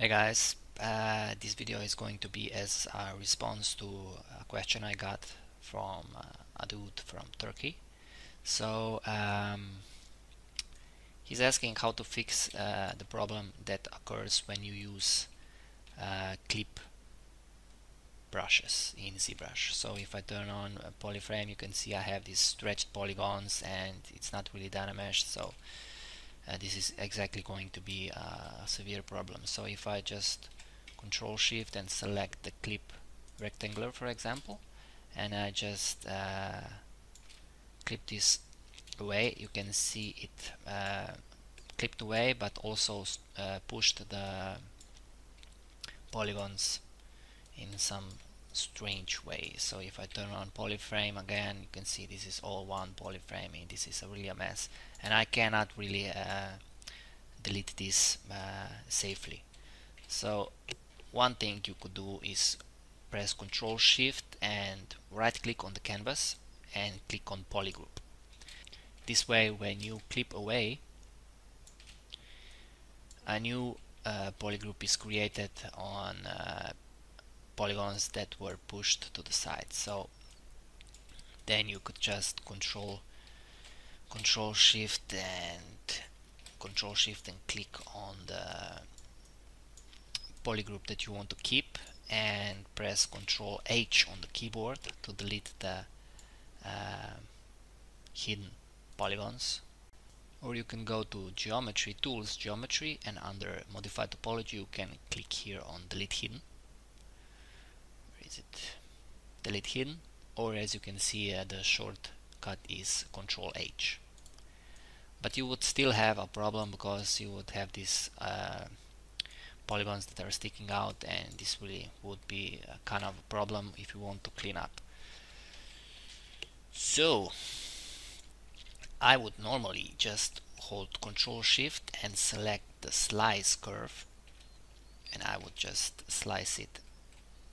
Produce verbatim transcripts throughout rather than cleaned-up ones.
Hey guys, uh, this video is going to be as a response to a question I got from uh, a dude from Turkey. So um, he's asking how to fix uh, the problem that occurs when you use uh, clip brushes in ZBrush. So if I turn on a polyframe, you can see I have these stretched polygons and it's not really Dynamesh. So Uh, this is exactly going to be uh, a severe problem. So if I just control shift and select the clip rectangular, for example, and I just uh, clip this away, you can see it uh, clipped away, but also uh, pushed the polygons in some strange way. So if I turn on polyframe again, you can see this is all one polyframe. This is a really a mess, and I cannot really uh, delete this uh, safely. So one thing you could do is press Control Shift and right click on the canvas and click on polygroup. This way, when you clip away, a new uh, polygroup is created on uh, polygons that were pushed to the side. So then you could just control control shift and control shift and click on the polygroup that you want to keep and press Control H on the keyboard to delete the uh, hidden polygons. Or you can go to Geometry Tools, Geometry, and under Modify Topology you can click here on Delete Hidden. Is it delete hidden, or as you can see uh, the shortcut is Control H. But you would still have a problem because you would have these uh, polygons that are sticking out, and this really would be a kind of a problem if you want to clean up. So I would normally just hold Control Shift and select the slice curve, and I would just slice it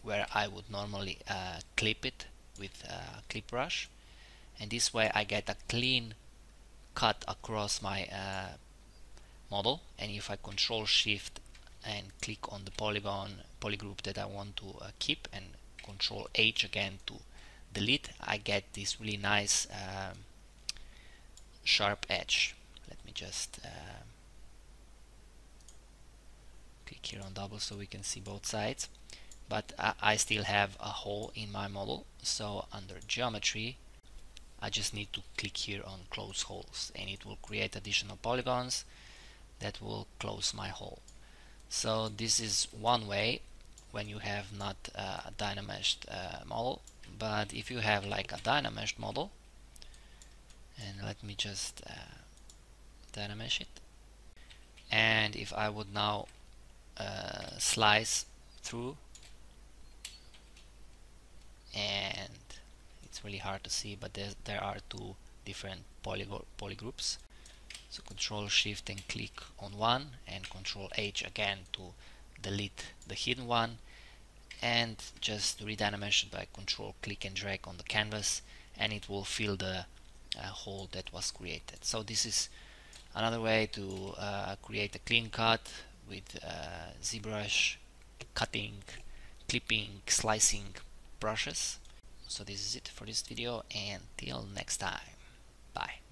where I would normally uh, clip it with a clip brush, and this way I get a clean cut across my uh, model. And if I Control Shift and click on the polygon polygroup that I want to uh, keep and Control H again to delete, I get this really nice um, sharp edge. Let me just uh, click here on double so we can see both sides. But I still have a hole in my model, so under Geometry I just need to click here on Close Holes, and it will create additional polygons that will close my hole. So this is one way when you have not uh, a Dynameshed uh, model. But if you have like a Dynameshed model, and let me just uh, Dynamesh it, and if I would now uh, slice through, and it's really hard to see, but there there are two different polygroups. So Control Shift and click on one and Control H again to delete the hidden one, and just re-Dynamesh by Control click and drag on the canvas, and it will fill the uh, hole that was created. So this is another way to uh, create a clean cut with uh, ZBrush, cutting, clipping, slicing brushes. So this is it for this video, and till next time, bye.